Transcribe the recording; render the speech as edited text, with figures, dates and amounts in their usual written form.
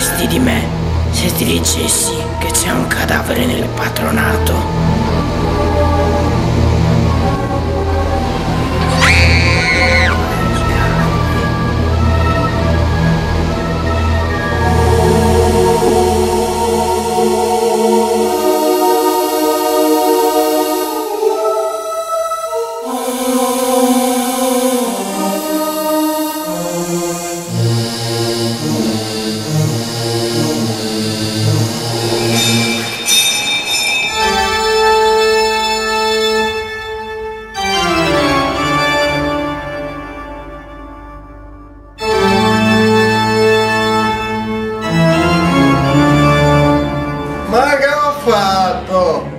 verresti di me se ti dicessi che c'è un cadavere nel patronato? Fatto!